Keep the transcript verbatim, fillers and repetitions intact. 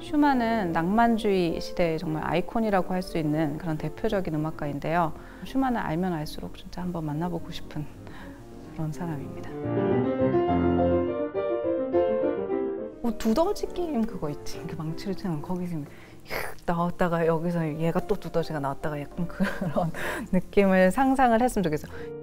슈만은 낭만주의 시대의 정말 아이콘이라고 할 수 있는 그런 대표적인 음악가인데요. 슈만을 알면 알수록 진짜 한번 만나보고 싶은 그런 사람입니다. 뭐 두더지 게임 그거 있지? 이렇게 망치를 치는 거기서 나왔다가 여기서 얘가 또 두더지가 나왔다가 약간 그런 느낌을 상상을 했으면 좋겠어요.